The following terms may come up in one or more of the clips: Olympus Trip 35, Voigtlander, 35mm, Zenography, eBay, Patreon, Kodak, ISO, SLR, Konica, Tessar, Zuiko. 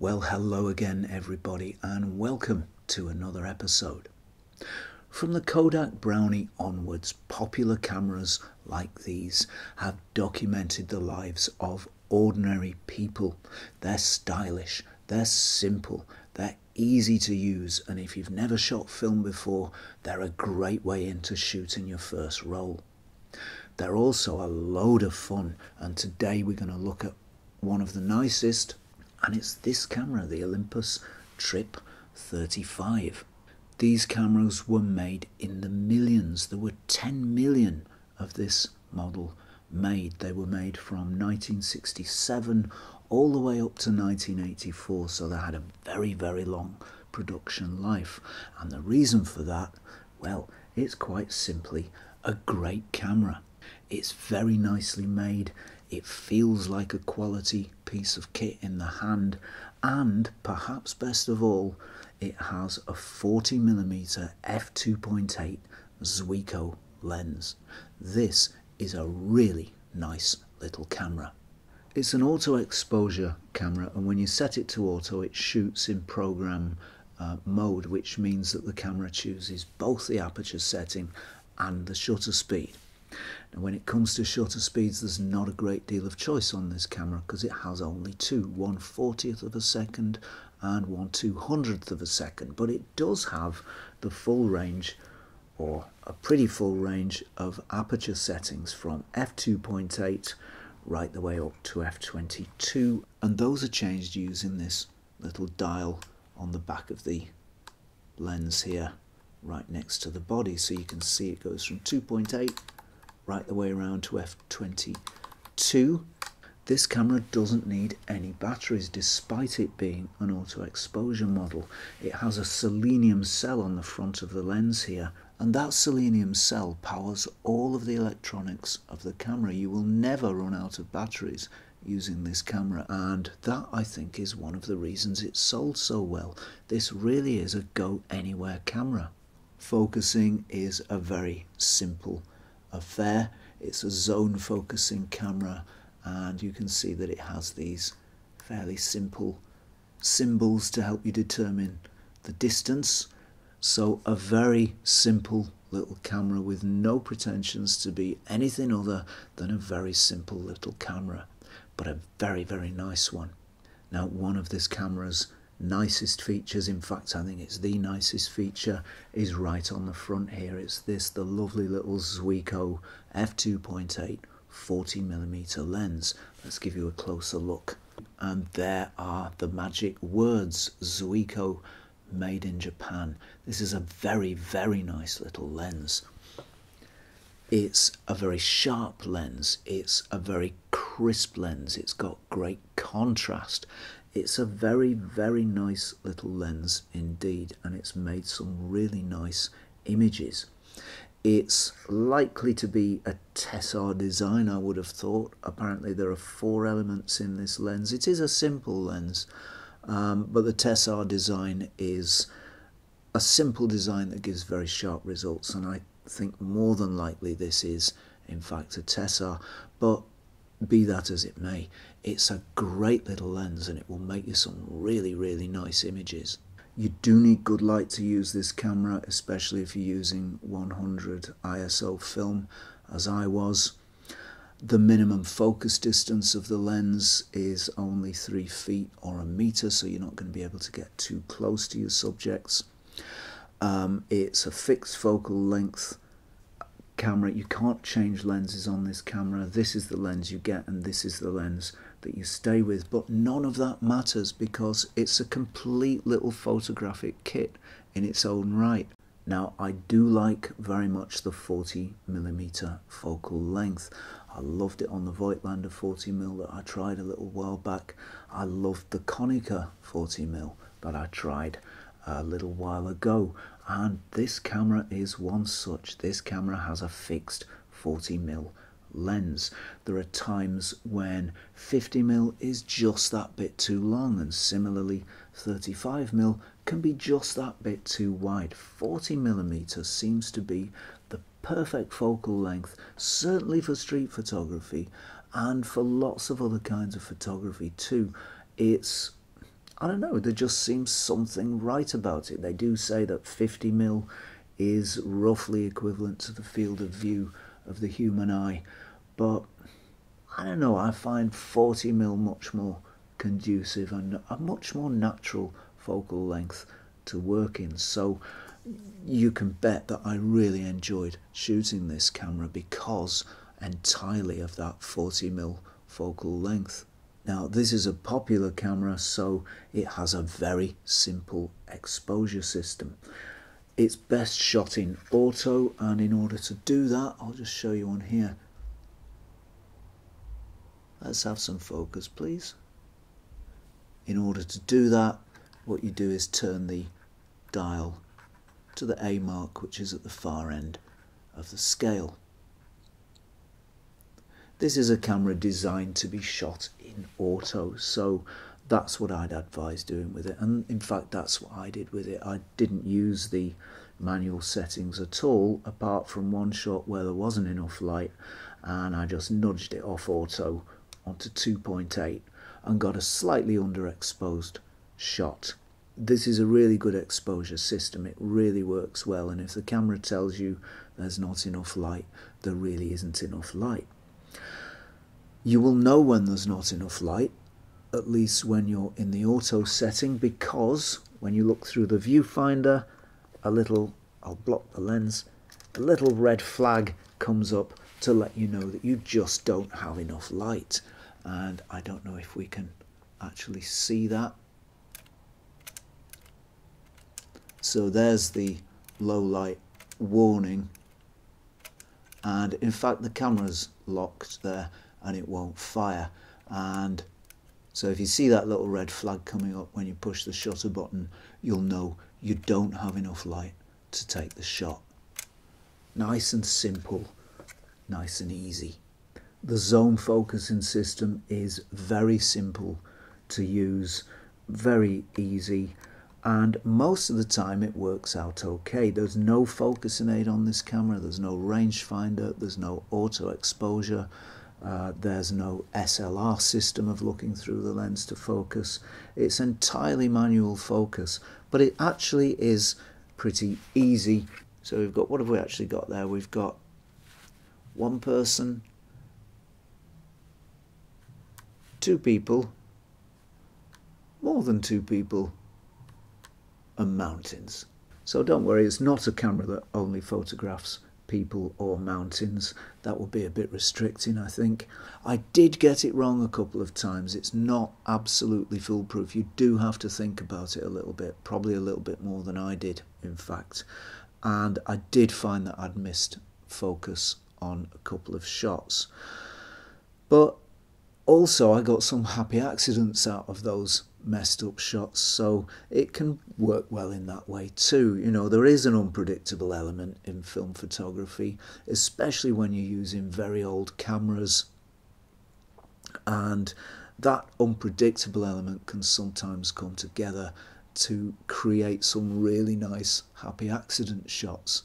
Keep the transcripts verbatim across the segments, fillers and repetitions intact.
Well, hello again, everybody, and welcome to another episode. From the Kodak Brownie onwards, popular cameras like these have documented the lives of ordinary people. They're stylish, they're simple, they're easy to use, and if you've never shot film before, they're a great way into shooting your first roll. They're also a load of fun, and today we're going to look at one of the nicest, and it's this camera, the Olympus Trip thirty-five. These cameras were made in the millions. There were ten million of this model made. They were made from nineteen sixty-seven all the way up to nineteen eighty-four, so they had a very, very long production life. And the reason for that, well, it's quite simply a great camera. It's very nicely made. It feels like a quality piece of kit in the hand, and perhaps best of all, it has a forty millimeter f two point eight Zuiko lens. This is a really nice little camera. It's an auto exposure camera, and when you set it to auto, it shoots in program uh, mode, which means that the camera chooses both the aperture setting and the shutter speed. Now, when it comes to shutter speeds, there's not a great deal of choice on this camera because it has only two, one fortieth of a second and one two hundredth of a second, but it does have the full range, or a pretty full range, of aperture settings from f two point eight right the way up to f twenty-two, and those are changed using this little dial on the back of the lens here right next to the body. So you can see it goes from two point eight right the way around to f twenty-two. This camera doesn't need any batteries despite it being an auto exposure model. It has a selenium cell on the front of the lens here, and that selenium cell powers all of the electronics of the camera. You will never run out of batteries using this camera, and that, I think, is one of the reasons it's sold so well. This really is a go anywhere camera. Focusing is a very simple affair. It's a zone focusing camera, and you can see that it has these fairly simple symbols to help you determine the distance. So a very simple little camera with no pretensions to be anything other than a very simple little camera, but a very, very nice one. Now, one of this camera's nicest features, in fact I think it's the nicest feature, is right on the front here. It's this, the lovely little Zuiko f two point eight forty millimeter lens. Let's give you a closer look, and there are the magic words, Zuiko, made in Japan. This is a very, very nice little lens. It's a very sharp lens, it's a very crisp lens, it's got great contrast. It's a very, very nice little lens indeed, and it's made some really nice images. It's likely to be a Tessar design, I would have thought. Apparently there are four elements in this lens. It is a simple lens, um, but the Tessar design is a simple design that gives very sharp results, and I think more than likely this is in fact a Tessar. But be that as it may, it's a great little lens, and it will make you some really, really nice images. You do need good light to use this camera, especially if you're using one hundred I S O film, as I was. The minimum focus distance of the lens is only three feet or a meter, so you're not going to be able to get too close to your subjects. Um, it's a fixed focal length camera. You can't change lenses on this camera. This is the lens you get, and this is the lens that you stay with, but none of that matters because it's a complete little photographic kit in its own right. Now, I do like very much the forty millimeter focal length. I loved it on the Voigtlander forty millimeter that I tried a little while back. I loved the Konica forty millimeter that I tried a little while ago, and this camera is one such. This camera has a fixed forty millimeter lens. There are times when fifty millimeter is just that bit too long, and similarly thirty-five millimeter can be just that bit too wide. forty millimeter seems to be the perfect focal length, certainly for street photography and for lots of other kinds of photography too. It's I don't know, there just seems something right about it. They do say that fifty mil is roughly equivalent to the field of view of the human eye, but I don't know, I find forty mil much more conducive and a much more natural focal length to work in. So you can bet that I really enjoyed shooting this camera because entirely of that forty mil focal length. Now, this is a popular camera, so it has a very simple exposure system. It's best shot in auto, and in order to do that, I'll just show you on here. Let's have some focus, please. In order to do that, what you do is turn the dial to the A mark, which is at the far end of the scale. This is a camera designed to be shot in auto, so that's what I'd advise doing with it. And in fact, that's what I did with it. I didn't use the manual settings at all, apart from one shot where there wasn't enough light, and I just nudged it off auto onto two point eight and got a slightly underexposed shot. This is a really good exposure system. It really works well, and if the camera tells you there's not enough light, there really isn't enough light. You will know when there's not enough light, at least when you're in the auto setting, because when you look through the viewfinder, a little, I'll block the lens, a little red flag comes up to let you know that you just don't have enough light. And I don't know if we can actually see that. So there's the low light warning. And in fact, the camera's locked there and it won't fire. And so if you see that little red flag coming up when you push the shutter button, you'll know you don't have enough light to take the shot. Nice and simple, nice and easy. The zone focusing system is very simple to use, very easy, and most of the time it works out okay. There's no focusing aid on this camera, there's no rangefinder, there's no auto exposure, uh, there's no S L R system of looking through the lens to focus. It's entirely manual focus, but it actually is pretty easy. So we've got, what have we actually got there? We've got one person, two people, more than two people, and mountains. So don't worry, it's not a camera that only photographs people or mountains. That would be a bit restricting, I think. I did get it wrong a couple of times. It's not absolutely foolproof. You do have to think about it a little bit, probably a little bit more than I did, in fact. And I did find that I'd missed focus on a couple of shots. But also, I got some happy accidents out of those messed up shots, so it can work well in that way too. You know, there is an unpredictable element in film photography, especially when you're using very old cameras. And that unpredictable element can sometimes come together to create some really nice happy accident shots.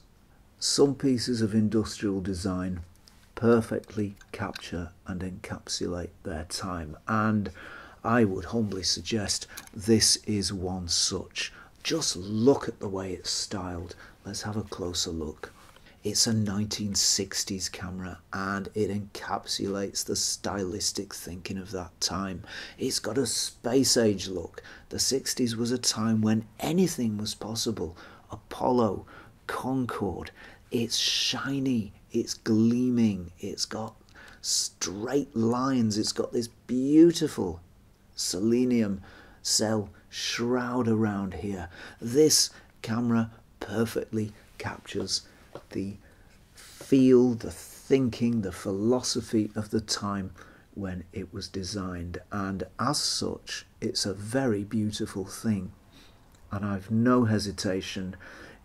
Some pieces of industrial design perfectly capture and encapsulate their time, and I would humbly suggest this is one such. Just look at the way it's styled. Let's have a closer look. It's a nineteen sixties camera, and it encapsulates the stylistic thinking of that time. It's got a space age look. The sixties was a time when anything was possible. Apollo, Concorde. It's shiny, it's gleaming, it's got straight lines, it's got this beautiful selenium cell shroud around here. This camera perfectly captures the feel, the thinking, the philosophy of the time when it was designed, and as such, it's a very beautiful thing. And I've no hesitation,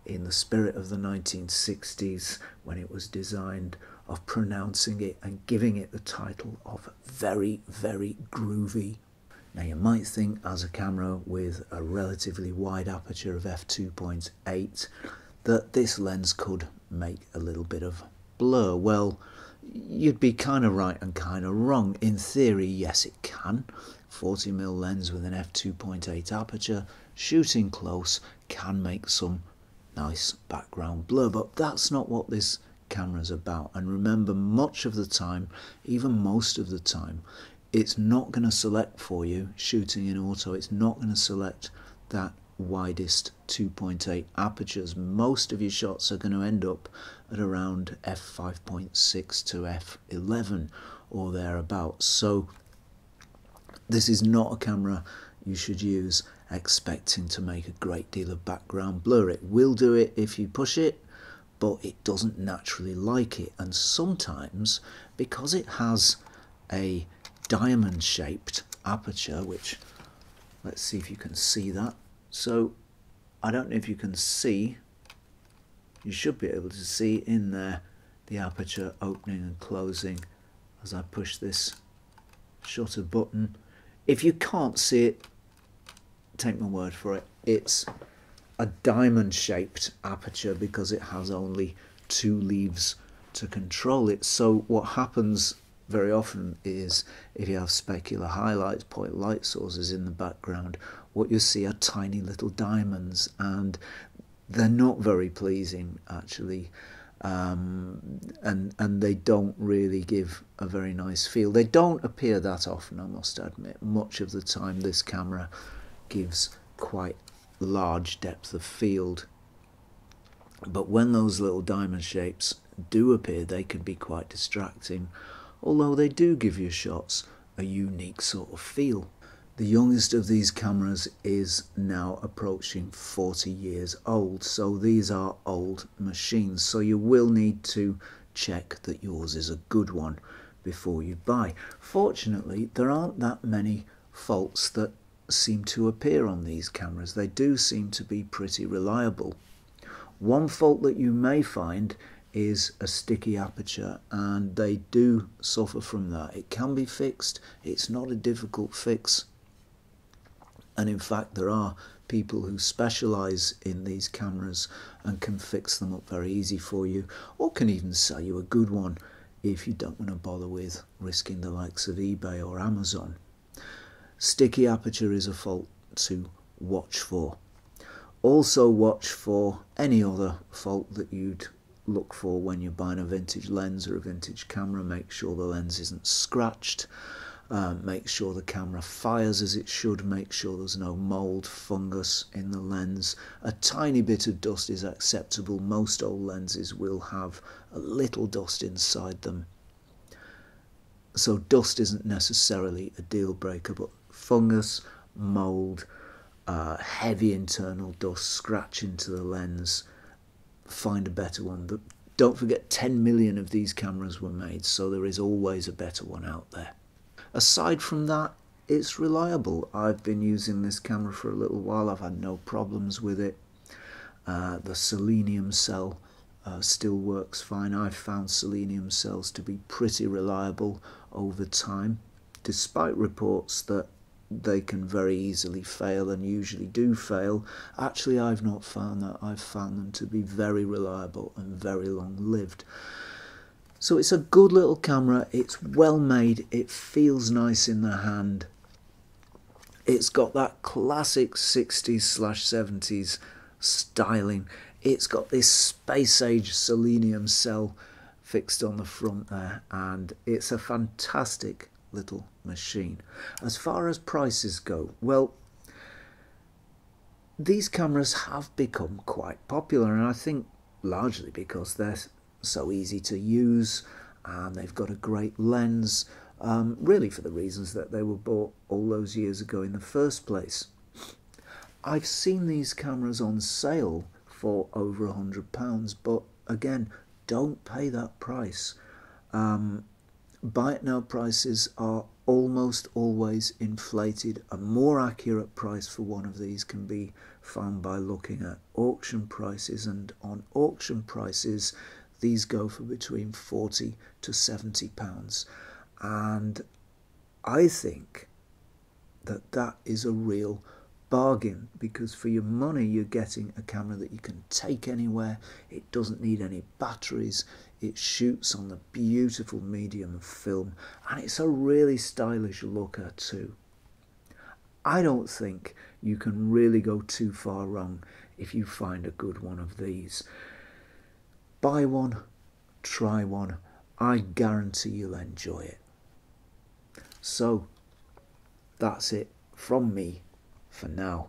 in the spirit of the nineteen sixties when it was designed, of pronouncing it and giving it the title of very, very groovy. Now, you might think, as a camera with a relatively wide aperture of f two point eight, that this lens could make a little bit of blur. Well, you'd be kind of right and kind of wrong. In theory, yes, it can. forty millimeter lens with an f two point eight aperture, shooting close can make some nice background blur, but that's not what this camera's about. And remember, much of the time, even most of the time, it's not going to select for you, shooting in auto, it's not going to select that widest two point eight apertures. Most of your shots are going to end up at around f five point six to f eleven or thereabouts. So this is not a camera you should use expecting to make a great deal of background blur. It will do it if you push it, but it doesn't naturally like it. And sometimes, because it has a diamond shaped aperture, which, let's see if you can see that. So I don't know if you can see, you should be able to see in there the aperture opening and closing as I push this shutter button. If you can't see it, take my word for it, it's a diamond shaped aperture because it has only two leaves to control it. So what happens very often is, if you have specular highlights, point light sources in the background, what you see are tiny little diamonds, and they're not very pleasing actually, um, and and they don't really give a very nice feel. They don't appear that often, I must admit. Much of the time this camera gives quite large depth of field, but when those little diamond shapes do appear, they can be quite distracting, although they do give your shots a unique sort of feel. The youngest of these cameras is now approaching forty years old, so these are old machines, so you will need to check that yours is a good one before you buy. Fortunately, there aren't that many faults that seem to appear on these cameras. They do seem to be pretty reliable. One fault that you may find is a sticky aperture, and they do suffer from that. It can be fixed, it's not a difficult fix, and in fact there are people who specialize in these cameras and can fix them up very easy for you, or can even sell you a good one if you don't want to bother with risking the likes of eBay or Amazon. Sticky aperture is a fault to watch for. Also watch for any other fault that you'd look for when you're buying a vintage lens or a vintage camera. Make sure the lens isn't scratched, uh, make sure the camera fires as it should, make sure there's no mold, fungus in the lens. A tiny bit of dust is acceptable. Most old lenses will have a little dust inside them, so dust isn't necessarily a deal breaker, but fungus, mold, uh, heavy internal dust, scratch into the lens, find a better one. Don't forget, ten million of these cameras were made, so there is always a better one out there. Aside from that, it's reliable. I've been using this camera for a little while, I've had no problems with it. Uh, the selenium cell uh, still works fine. I've found selenium cells to be pretty reliable over time, despite reports that they can very easily fail, and usually do fail. Actually, I've not found that. I've found them to be very reliable and very long-lived. So it's a good little camera. It's well made. It feels nice in the hand. It's got that classic sixties slash seventies styling. It's got this space-age selenium cell fixed on the front there, and it's a fantastic little machine. As far as prices go, well, these cameras have become quite popular, and I think largely because they're so easy to use and they've got a great lens, um, really for the reasons that they were bought all those years ago in the first place. I've seen these cameras on sale for over a hundred pounds, but again, don't pay that price. Um, Buy it now prices are almost always inflated. A more accurate price for one of these can be found by looking at auction prices, and on auction prices these go for between forty to seventy pounds, and I think that that is a real bargain, because for your money you're getting a camera that you can take anywhere. It doesn't need any batteries, it shoots on the beautiful medium of film, and it's a really stylish looker too. I don't think you can really go too far wrong if you find a good one of these. Buy one, try one, I guarantee you'll enjoy it. So, that's it from me for now.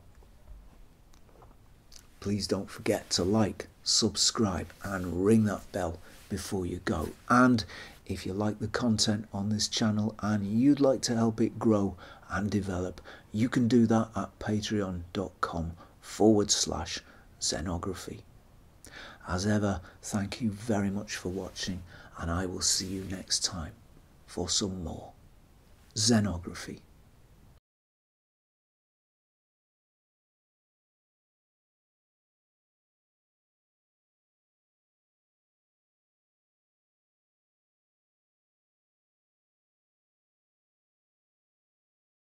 Please don't forget to like, subscribe and ring that bell before you go. And if you like the content on this channel and you'd like to help it grow and develop, you can do that at patreon.com forward slash Zenography. As ever, thank you very much for watching, and I will see you next time for some more Zenography.